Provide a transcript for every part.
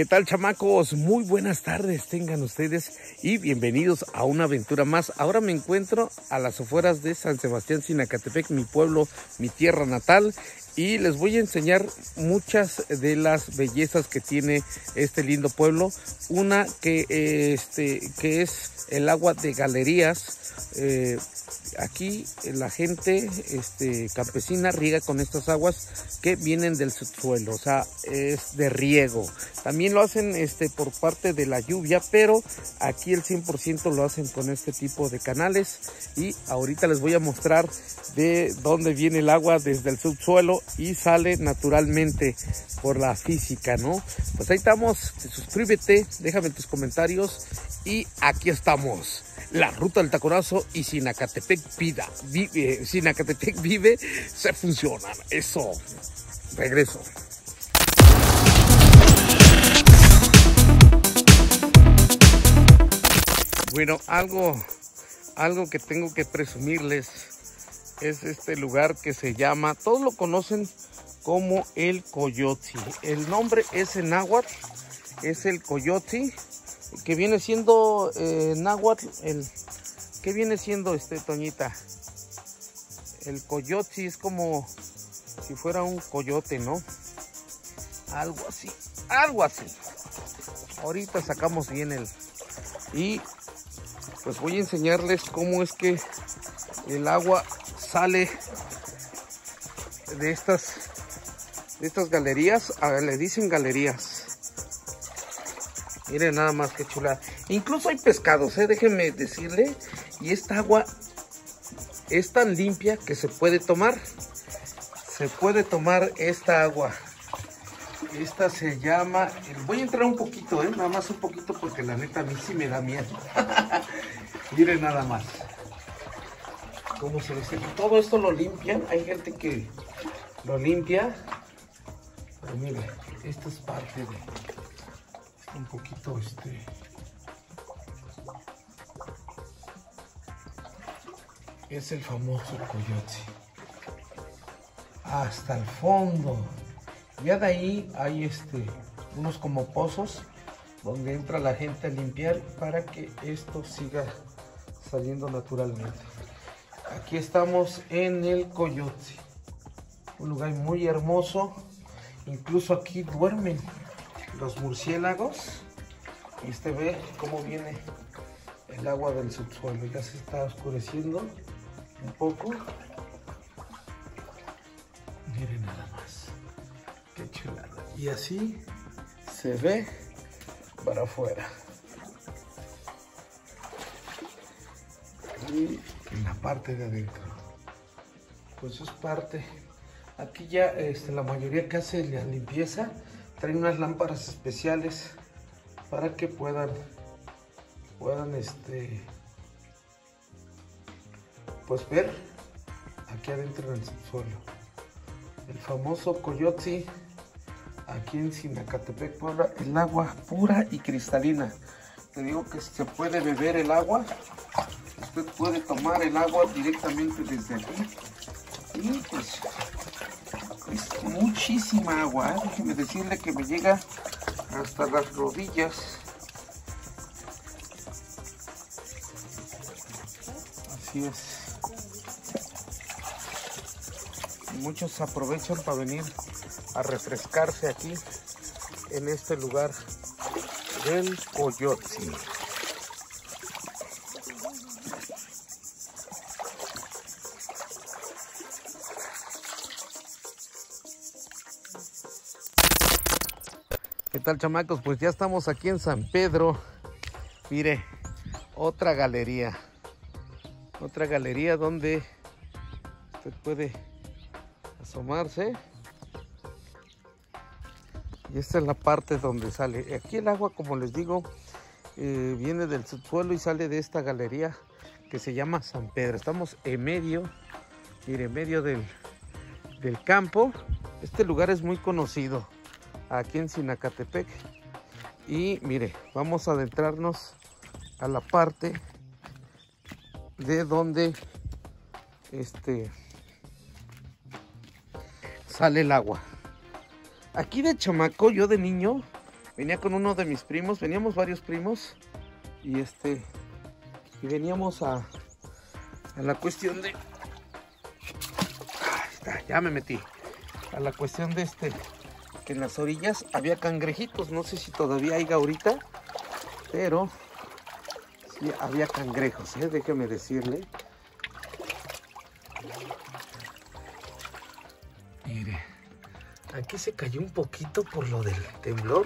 ¿Qué tal, chamacos? Muy buenas tardes tengan ustedes y bienvenidos a una aventura más. Ahora me encuentro a las afueras de San Sebastián, Zinacatepec, mi pueblo, mi tierra natal. Y les voy a enseñar muchas de las bellezas que tiene este lindo pueblo. Una que es el agua de galerías. Aquí la gente campesina riega con estas aguas que vienen del subsuelo, o sea, es de riego. También lo hacen por parte de la lluvia, pero aquí el 100% lo hacen con este tipo de canales. Y ahorita les voy a mostrar de dónde viene el agua desde el subsuelo y sale naturalmente por la física, ¿no? Pues ahí estamos, suscríbete, déjame tus comentarios y aquí estamos. La ruta del taconazo y Zinacatepec vive, Zinacatepec vive, se funciona. Eso, regreso. Bueno, algo que tengo que presumirles es este lugar que se llama, todos lo conocen como el Coyotzi. El nombre es en náhuatl, es el Coyotzi, que viene siendo náhuatl, que viene siendo Toñita, el Coyotzi es como si fuera un coyote, ¿no? Algo así, algo así. Ahorita sacamos bien el... Y pues voy a enseñarles cómo es que el agua sale de estas galerías. A ver, le dicen galerías. Miren nada más que chulada. Incluso hay pescados, déjenme decirle. Y esta agua es tan limpia que se puede tomar. Se puede tomar esta agua. Esta se llama... Voy a entrar un poquito, nada más un poquito, porque la neta a mí sí me da miedo. Miren nada más cómo se dice. Todo esto lo limpian. Hay gente que lo limpia. Pero miren, esta es parte de... un poquito es el famoso Coyotzi hasta el fondo. Ya de ahí hay unos como pozos donde entra la gente a limpiar para que esto siga saliendo naturalmente. Aquí estamos en el Coyotzi, un lugar muy hermoso. Incluso aquí duermen los murciélagos. Y ve cómo viene el agua del subsuelo. Ya se está oscureciendo un poco. Miren nada más qué chulada. Y así se ve para afuera. Y en la parte de adentro, pues es parte. Aquí ya la mayoría que hace la limpieza traen unas lámparas especiales para que puedan pues ver aquí adentro en el subsuelo. El famoso Coyotzi aquí en Zinacatepec, Puebla. El agua pura y cristalina. Te digo que se puede beber el agua. Usted puede tomar el agua directamente desde aquí. Y pues... es muchísima agua, déjeme decirle que me llega hasta las rodillas. Así es. Y muchos aprovechan para venir a refrescarse aquí en este lugar del Coyotzi. ¿Qué tal, chamacos? Pues ya estamos aquí en San Pedro. Mire, otra galería. Otra galería donde usted puede asomarse. Y esta es la parte donde sale. Aquí el agua, como les digo, viene del subsuelo y sale de esta galería que se llama San Pedro. Estamos en medio, mire, en medio del campo. Este lugar es muy conocido aquí en Zinacatepec. Y mire, vamos a adentrarnos a la parte de donde sale el agua. Aquí de chamaco, yo de niño Venía con uno de mis primos, veníamos varios primos y veníamos a la cuestión de... Ahí está, ya me metí. A la cuestión de que en las orillas había cangrejitos. No sé si todavía hay ahorita, pero sí había cangrejos, déjeme decirle. Mire, aquí se cayó un poquito por lo del temblor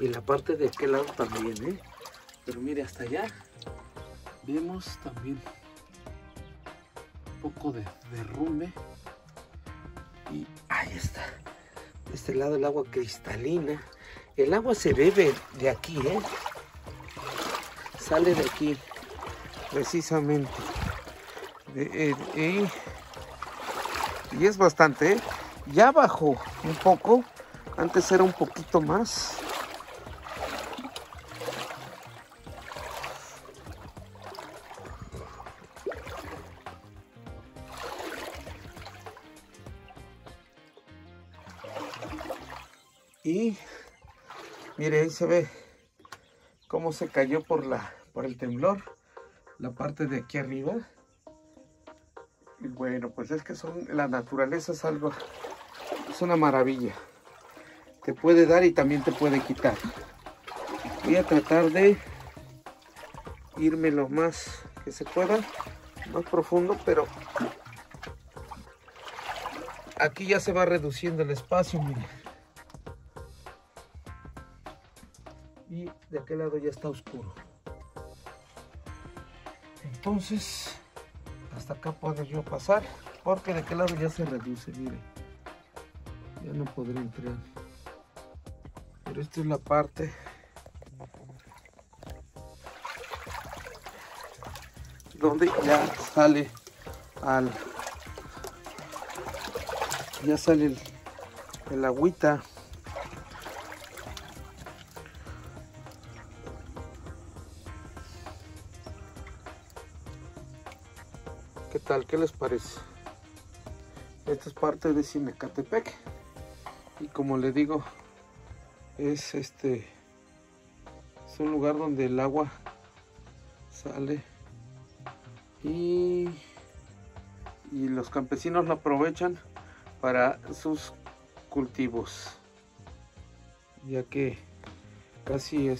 y la parte de aquel lado también, pero mire, hasta allá vemos también un poco de derrumbe. Y ahí está, de este lado el agua cristalina. El agua se bebe de aquí, sale de aquí, precisamente. Y es bastante, ya bajó un poco, antes era un poquito más. Y mire, ahí se ve cómo se cayó por el temblor la parte de aquí arriba. Y bueno, pues es que la naturaleza es algo, es una maravilla. Te puede dar y también te puede quitar. Voy a tratar de irme lo más que se pueda, más profundo, pero aquí ya se va reduciendo el espacio, mire. Y de aquel lado ya está oscuro. Entonces, hasta acá puedo yo pasar, porque de aquel lado ya se reduce, mire. Ya no podré entrar. Pero esta es la parte donde ya sale el agüita. ¿Qué tal? ¿Qué les parece? Esta es parte de Zinacatepec y como le digo, es un lugar donde el agua sale y los campesinos la aprovechan para sus cultivos, ya que casi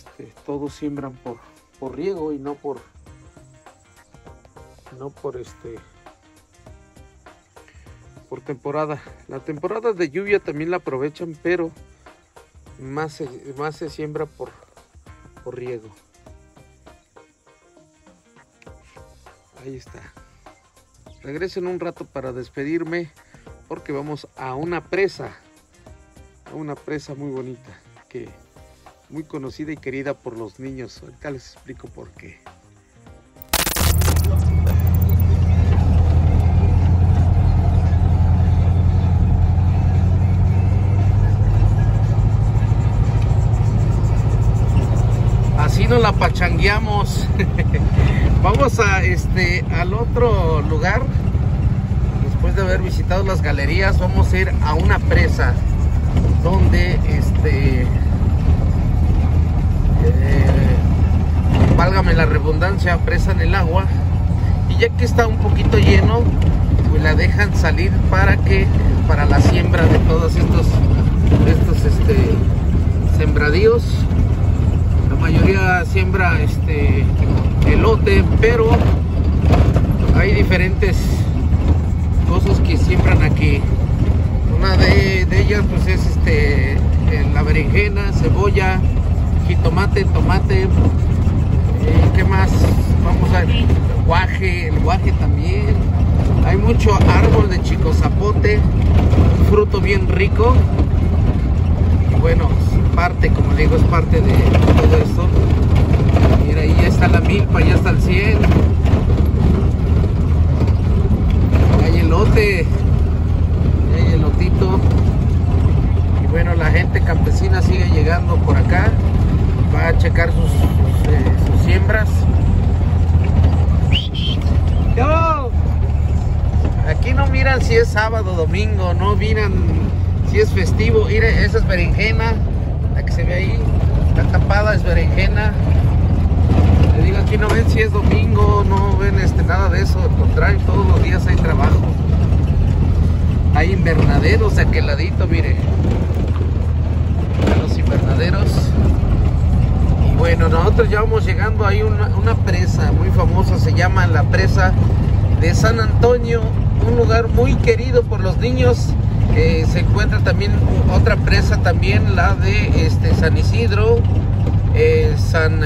todos siembran por riego y no por temporada. La temporada de lluvia también la aprovechan, pero más se siembra por riego. Ahí está. Regreso en un rato para despedirme porque vamos a una presa muy bonita, que muy conocida y querida por los niños. Ahorita les explico por qué. No la pachangueamos. Vamos a al otro lugar. Después de haber visitado las galerías, vamos a ir a una presa donde válgame la redundancia, presan el agua y ya que está un poquito lleno, pues la dejan salir para la siembra de todos estos sembradíos. La mayoría siembra elote, pero hay diferentes cosas que siembran aquí. Una de ellas pues es la berenjena, cebolla, jitomate, tomate, ¿qué más? Vamos a ver, el guaje también. Hay mucho árbol de chico zapote, fruto bien rico. Y bueno, como le digo, es parte de todo esto. Mira, ahí ya está la milpa, ya está el cielo, hay elote, hay elotito. Y bueno, la gente campesina sigue llegando por acá, va a checar sus siembras. Aquí no miran si es sábado, domingo, no miran si es festivo. Mira, esa es berenjena, la que se ve ahí, Está tapada, es berenjena. Le digo, aquí no ven si es domingo, no ven nada de eso. Al contrario, todos los días hay trabajo. Hay invernaderos de aquel ladito, mire. Los invernaderos. Y bueno, nosotros ya vamos llegando. Hay una presa muy famosa, se llama la presa de San Antonio. Un lugar muy querido por los niños. Se encuentra también otra presa, también la de San Isidro, San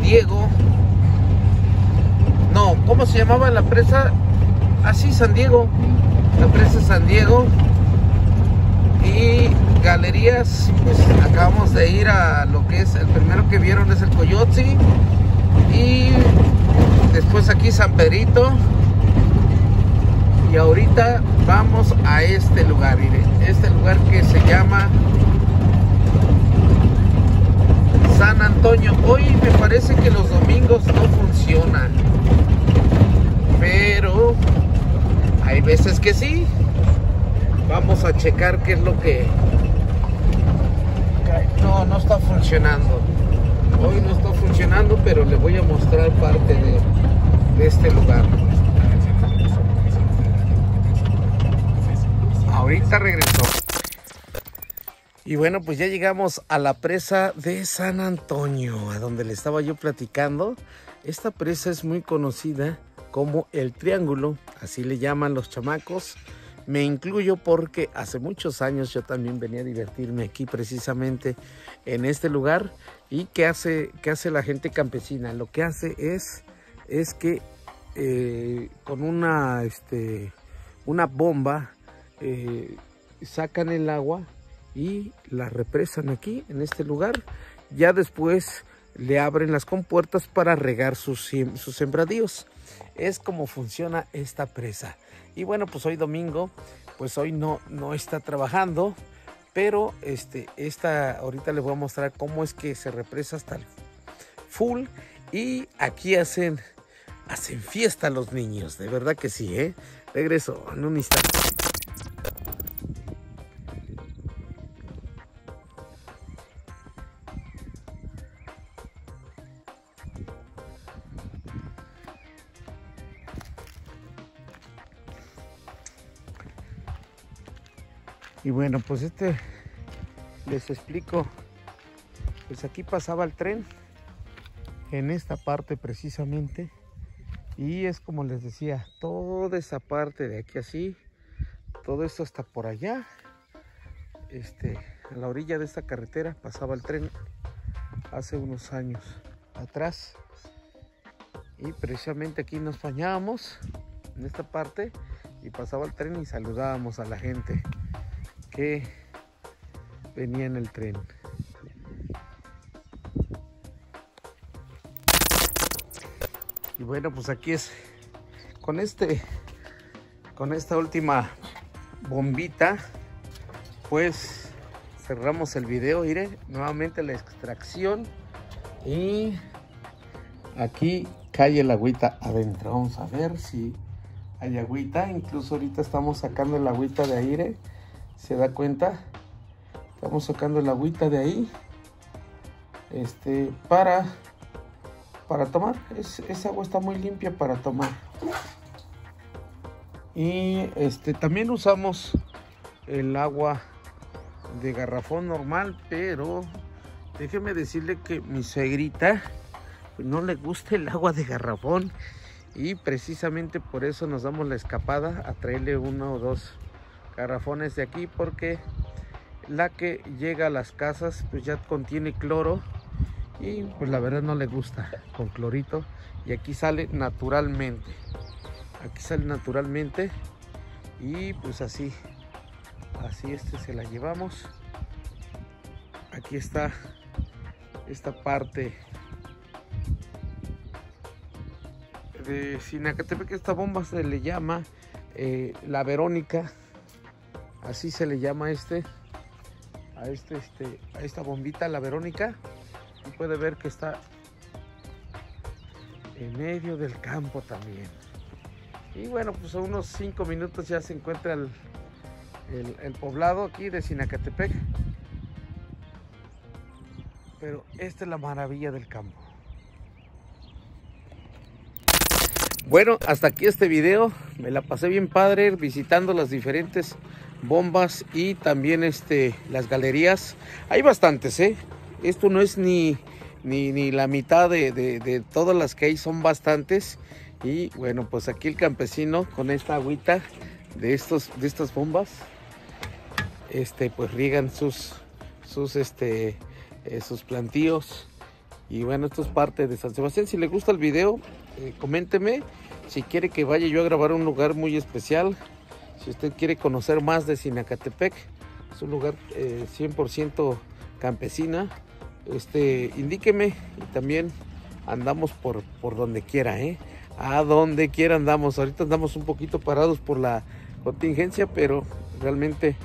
Diego. No, ¿cómo se llamaba la presa? Ah, sí, San Diego. La presa San Diego. Y galerías, pues acabamos de ir a lo que es, el primero que vieron es el Coyotzi. Y después aquí San Pedrito. Y ahorita vamos a este lugar, miren, este lugar que se llama San Antonio. Hoy me parece que los domingos no funcionan, pero hay veces que sí. Vamos a checar qué es lo que... No está funcionando. Hoy no está funcionando, pero les voy a mostrar parte de este lugar. Ahorita regresó. Y bueno, pues ya llegamos a la presa de San Antonio, a donde le estaba yo platicando. Esta presa es muy conocida como el Triángulo, así le llaman los chamacos. Me incluyo porque hace muchos años yo también venía a divertirme aquí, precisamente en este lugar. ¿Y qué hace la gente campesina? Lo que hace es que con una bomba sacan el agua y la represan aquí en este lugar. Ya después le abren las compuertas para regar sus sembradíos. Es como funciona esta presa. Y bueno, pues hoy domingo, pues hoy no está trabajando, pero ahorita les voy a mostrar cómo es que se represa hasta el full. Y aquí hacen fiesta los niños, de verdad que sí, ¿eh? Regreso en un instante. Y bueno, pues les explico, pues aquí pasaba el tren, en esta parte precisamente, y es como les decía, toda esa parte de aquí así, todo esto hasta por allá, a la orilla de esta carretera pasaba el tren hace unos años atrás, y precisamente aquí nos bañábamos, en esta parte, y pasaba el tren y saludábamos a la gente que venía en el tren. Y bueno, pues aquí es con esta última bombita, pues cerramos el video. Iré nuevamente la extracción y aquí cae el agüita adentro. Vamos a ver si hay agüita. Incluso ahorita estamos sacando el agüita de aire. Se da cuenta, estamos sacando el agüita de ahí para tomar. Esa agua está muy limpia para tomar. Y también usamos el agua de garrafón normal, pero déjeme decirle que mi suegrita no le gusta el agua de garrafón y precisamente por eso nos damos la escapada a traerle uno o dos garrafones de aquí, porque la que llega a las casas pues ya contiene cloro y pues la verdad no le gusta con clorito, y aquí sale naturalmente, y pues así se la llevamos. Aquí está esta parte de Zinacatepec. Esta bomba se le llama la Verónica. Así se le llama a esta bombita, la Verónica. Y puede ver que está en medio del campo también. Y bueno, pues a unos 5 minutos ya se encuentra el poblado aquí de Zinacatepec. Pero esta es la maravilla del campo. Bueno, hasta aquí este video. Me la pasé bien padre visitando las diferentes bombas y también las galerías. Hay bastantes, ¿eh? Esto no es ni la mitad de todas las que hay, son bastantes. Y bueno, pues aquí el campesino con esta agüita de estas bombas, pues riegan sus plantíos. Y bueno, esto es parte de San Sebastián. Si les gusta el video, coménteme. Si quiere que vaya yo a grabar un lugar muy especial, si usted quiere conocer más de Zinacatepec, es un lugar 100% campesina, indíqueme. Y también andamos por donde quiera, ¿eh? A donde quiera andamos. Ahorita andamos un poquito parados por la contingencia, pero realmente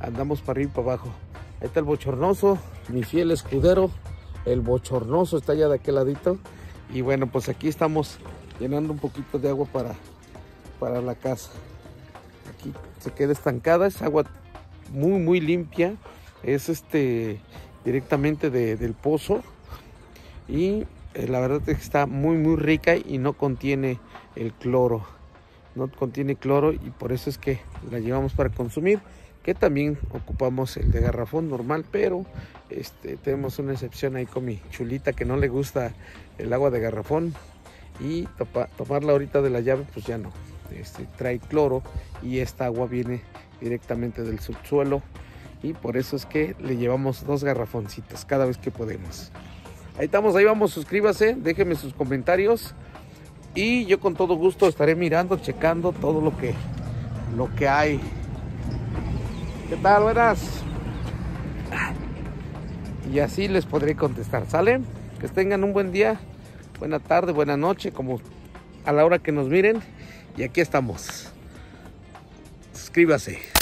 andamos para arriba y para abajo. Ahí está el bochornoso, mi fiel escudero. El bochornoso está allá de aquel ladito. Y bueno, pues aquí estamos llenando un poquito de agua para la casa. Aquí se queda estancada, es agua muy muy limpia. Es directamente del pozo. Y la verdad es que está muy muy rica y no contiene el cloro. No contiene cloro y por eso es que la llevamos para consumir. Que también ocupamos el de garrafón normal, pero tenemos una excepción ahí con mi chulita que no le gusta el agua de garrafón. Y tomarla ahorita de la llave, pues ya no. Trae cloro y esta agua viene directamente del subsuelo. Y por eso es que le llevamos dos garrafoncitos cada vez que podemos. Ahí estamos, ahí vamos, suscríbase, déjenme sus comentarios. Y yo con todo gusto estaré mirando, checando todo lo que hay. ¿Qué tal? Buenas. Y así les podré contestar, ¿sale? Que tengan un buen día, buena tarde, buena noche, como a la hora que nos miren. Y aquí estamos. Suscríbase.